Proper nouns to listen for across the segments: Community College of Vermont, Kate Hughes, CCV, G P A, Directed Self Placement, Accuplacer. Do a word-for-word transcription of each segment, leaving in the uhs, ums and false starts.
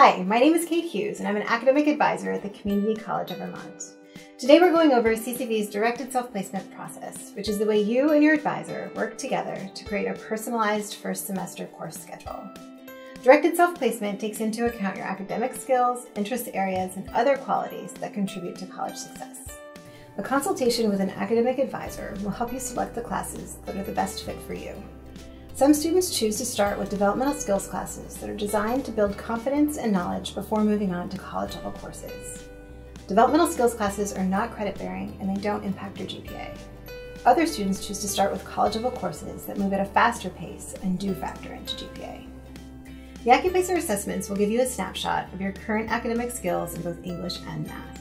Hi, my name is Kate Hughes, and I'm an academic advisor at the Community College of Vermont. Today we're going over C C V's directed self-placement process, which is the way you and your advisor work together to create a personalized first semester course schedule. Directed self-placement takes into account your academic skills, interest areas, and other qualities that contribute to college success. A consultation with an academic advisor will help you select the classes that are the best fit for you. Some students choose to start with developmental skills classes that are designed to build confidence and knowledge before moving on to college-level courses. Developmental skills classes are not credit-bearing and they don't impact your G P A. Other students choose to start with college-level courses that move at a faster pace and do factor into G P A. The Accuplacer assessments will give you a snapshot of your current academic skills in both English and math.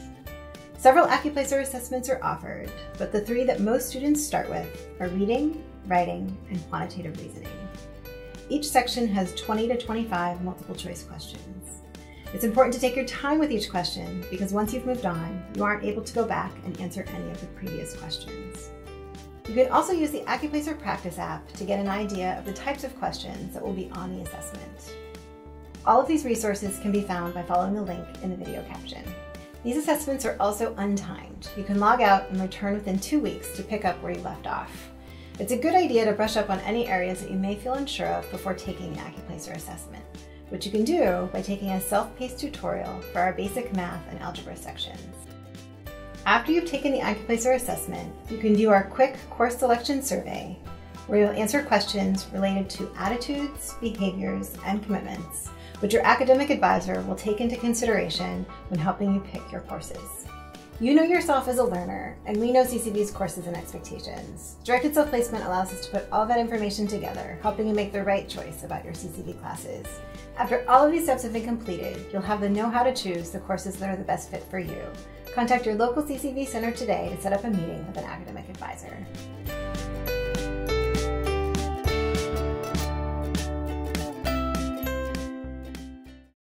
Several Accuplacer assessments are offered, but the three that most students start with are reading, writing, and quantitative reasoning. Each section has twenty to twenty-five multiple choice questions. It's important to take your time with each question because once you've moved on, you aren't able to go back and answer any of the previous questions. You can also use the Accuplacer Practice app to get an idea of the types of questions that will be on the assessment. All of these resources can be found by following the link in the video caption. These assessments are also untimed. You can log out and return within two weeks to pick up where you left off. It's a good idea to brush up on any areas that you may feel unsure of before taking the Accuplacer assessment, which you can do by taking a self-paced tutorial for our basic math and algebra sections. After you've taken the Accuplacer assessment, you can do our quick course selection survey, where you'll answer questions related to attitudes, behaviors, and commitments, which your academic advisor will take into consideration when helping you pick your courses. You know yourself as a learner, and we know C C V's courses and expectations. Directed self-placement allows us to put all that information together, helping you make the right choice about your C C V classes. After all of these steps have been completed, you'll have the know-how to choose the courses that are the best fit for you. Contact your local C C V center today to set up a meeting with an academic advisor.